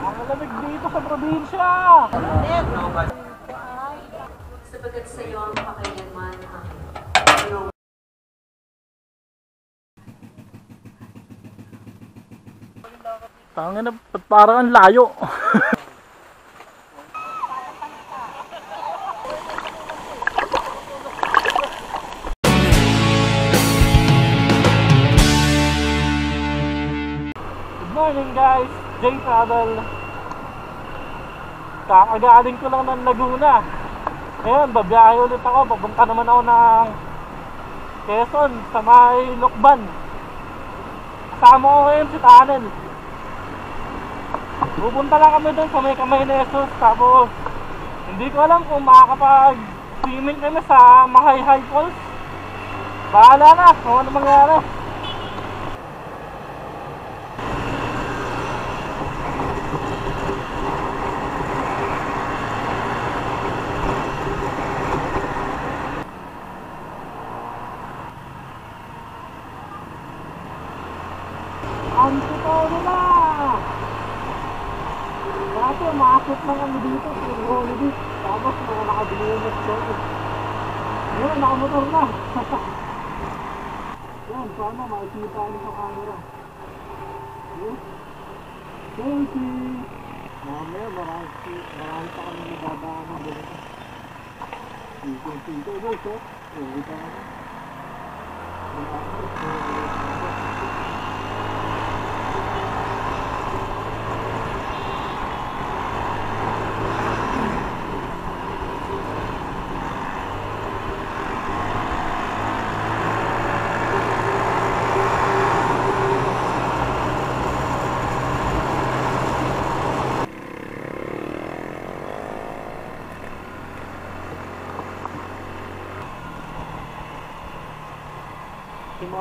Ang lamig dito sa probinsya! Sabagat sa iyo ang pakailanman ang iyong... Tangin na, parang ang layo! Morning guys, Jhey Travel. Kakagaling ko lang ng Laguna. Ngayon, babiyahe ulit ako. Papunta naman ako ng Quezon sa may Lukban. Kasama ko ngayon si Tunnel. Pupunta lang kami doon sa may Kamay ni Hesus. Tapos, hindi ko alam kung makakapag-swimming kami sa Majayjay Falls. Bahala na kung ano mangyari. Maakot lang kami dito sa holiday. Tapos mga nakabinunod jacket. Ngayon, nakamotor na. Yan, sana makikita niyo sa camera. Thank you. Mamaya, marami pa kami nababaan ng dito. Pinto-pinto mo ito. Pinto mo.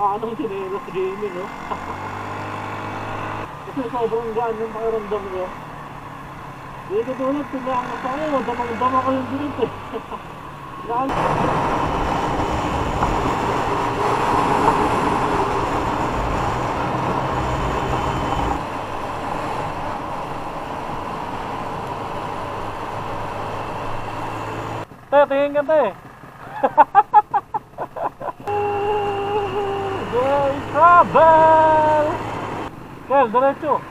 Anong tinelos gaming, no? Kasi sobrang gaan yung pakiramdam ko. Hindi ko tulad, tignan ko sa akin, damang-dama ko yung dilip eh. Te, tingin ka te. Travel! Kel, diretso!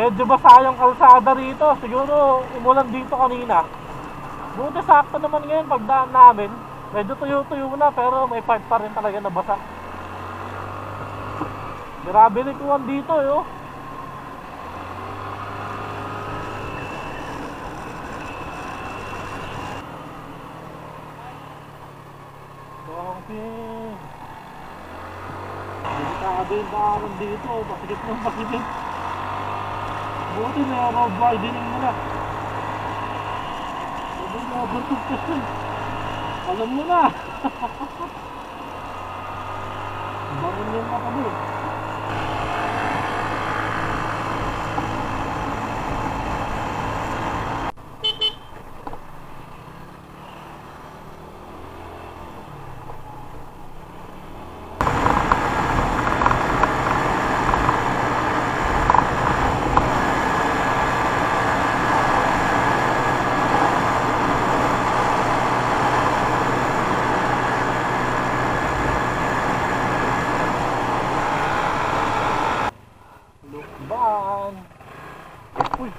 Medyo basa yung kalsada rito. Siguro umulan dito kanina. Buti sakto naman ngayon pagdaan namin. Medyo tuyo-tuyo na pero may part pa rin talaga na basa. Grabe likuan dito yo. Okay. Grabe yung daan dito. Pasikip ng pasikip. Buti na yung road widening muna. Sabi na buntok ka siya. Alam mo na. Bakit yung makabi?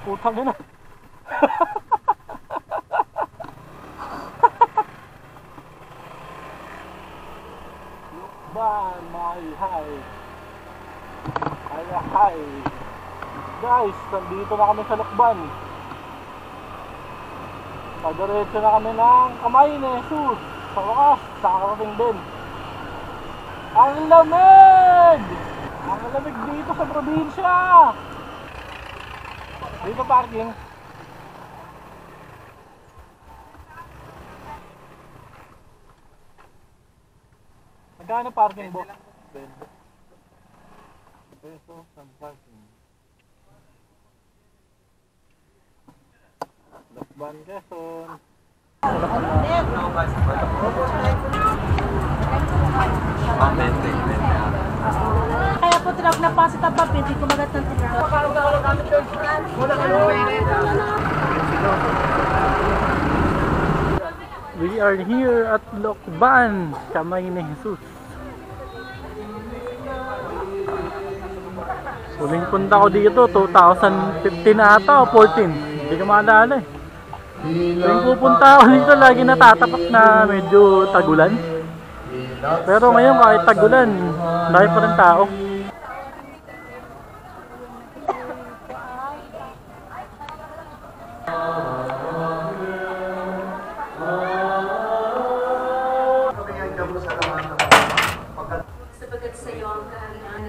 Putang ina. Lukban, Majayjay. Majayjay. Guys, nandito na kami sa Lukban. Padiretso na kami ng Kamay ni Hesus. Sa wakas, nakarating din. Ang lamig! Ang lamig dito sa probinsya! Dito parking. Magkano parking box? 20 pesos ang parking. Lukban, Quezon. Kaya po tinag na pasit ang papit, hindi kumagat ng tinag. We are here at Lukban, Kamay ni Hesus. Huling punta ko dito, 2015 ata o 14. Hindi ko maalala eh. Huling pupunta ko dito, lagi natatapat na medyo tagulan. Pero ngayon kahit tagulan, dahil pa rin tao.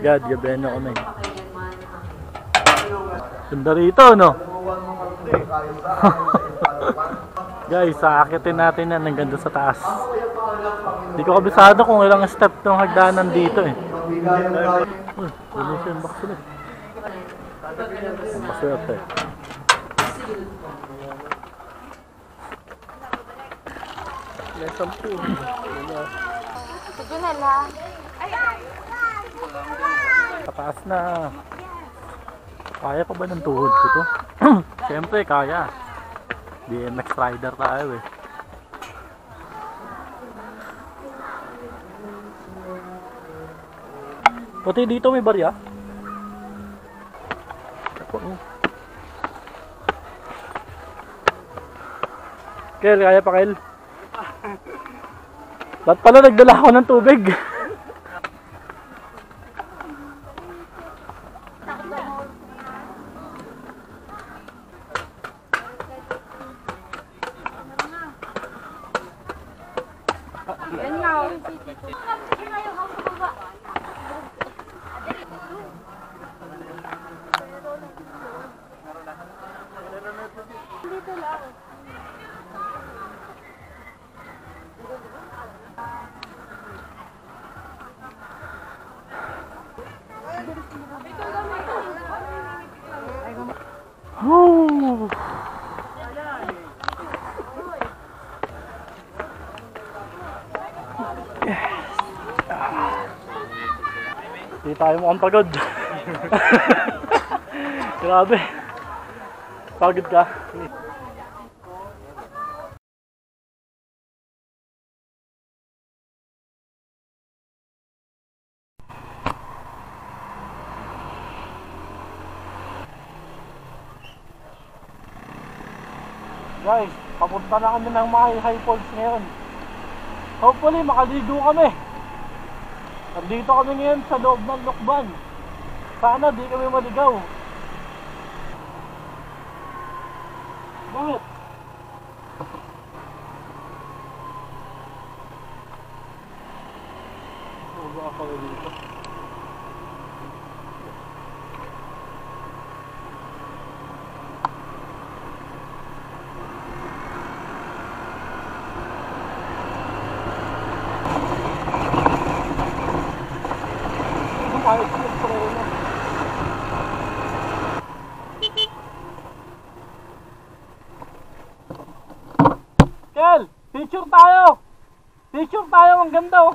God, gabihan na kami. Ganda rito, no? Guys, saakitin natin yan. Ang ganda sa taas. Hindi ko kabisado kung ilang step ng hagdanan dito eh. Uy, donation box sila. Ang maswerte. Guys, sampu. Sige na lang. Pataas na. Kaya pa ba ng tuhod ko to? Siyempre kaya. BMX rider tayo eh. Pati dito may barya. Kel, kaya pa Kel? Ba't pala nagdala ako ng tubig? Oh. Hindi tayo mukhang pagod. Grabe. Pagod ka. Guys, papunta na kami ng Majayjay Falls ngayon. Hopefully, makaligo kami. Nandito kami ngayon sa loob ng Lukban. Sana di kami maligaw. Bakit? Huwag ako dito. Picture tayo! Picture tayo! Ang ganda oh!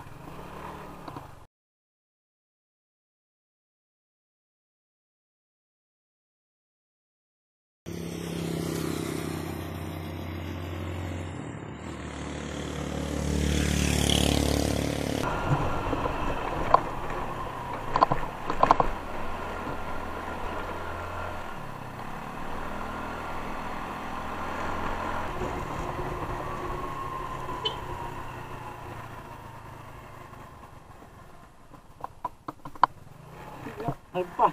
Apa?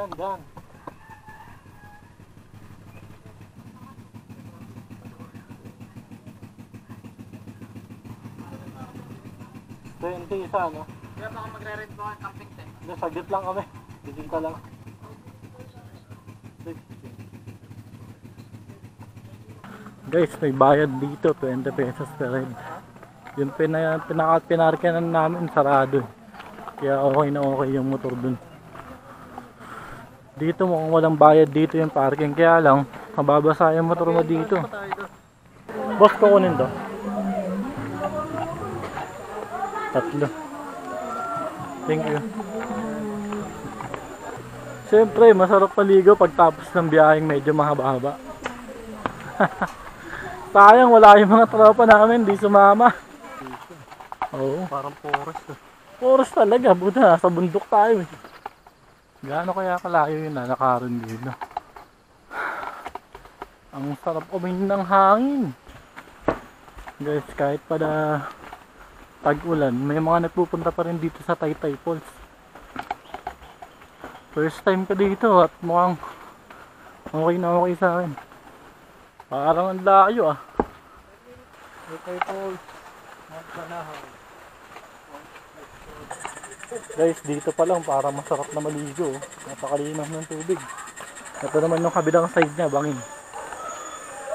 Ayan, dyan. Ito yung isa, ano? Kaya baka magre-rent mo ang camping set. Hindi, saglit lang kami. Biging ka lang. Guys, may bayad dito. 20 pesos per head. Yung pinarkanan namin, sarado. Kaya okay na okay yung motor dun. Dito mukhang walang bayad dito yung parking. Kaya lang, mababasa yung motor mo dito. Boss, kukunin to. Tatlo. Thank you. Siyempre, masarap paligo pagtapos ng biyaheng medyo mahaba-haba. Sayang, wala yung mga tropa namin, di sumama. Oo. Parang forest. Forest talaga, buta na, sa bundok tayo. Gaano kaya kalayo yun na nakaroon dito. Ang sarap umin ng hangin. Guys, kahit pa na tag-ulan, may mga nagpupunta pa rin dito sa Taytay Falls. First time ko dito at mukhang okay na okay sa akin. Parang ang layo ah. Taytay Falls. Guys, dito pa lang para masarap na maligo. Napakalinaw ng tubig. Ito naman yung kabilang side niya, bangin.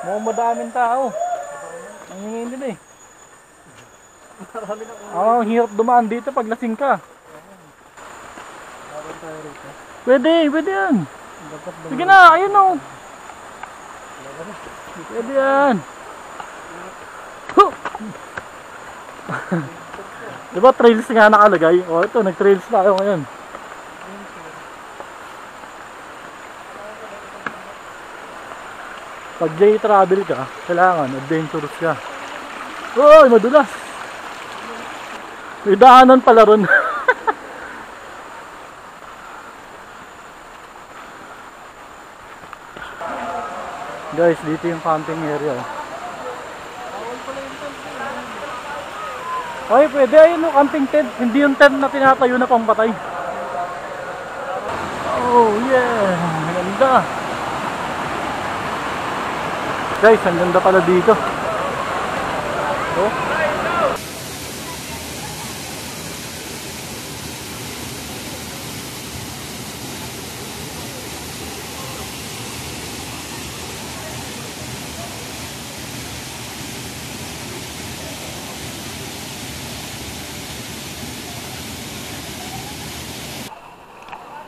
Mukhang madaming tao. Ang hingin din eh. Oh, hirap dumaan dito pag lasing ka. Pwede, pwede yan. Sige na, ayun o. Pwede yan. Diba trails nga nakalagay? O ito, nag-trails tayo ngayon. Pag Jhey Travel ka, kailangan adventurous ka. Uy, madulas. May daanan pala ron. Guys, dito yung camping area. Ay, pwede ayun o, camping tent. Hindi yung tent na tinatayo na pampatay. Oh yeah, ganda. Guys, ang ganda pala dito. Oh.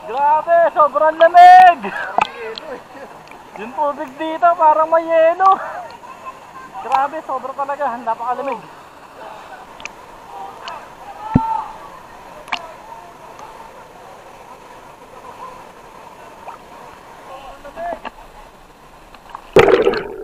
Grabe, sobrang lamig. Yung tubig dito parang may yelo. Grabe, sobrang talaga, napakalamig.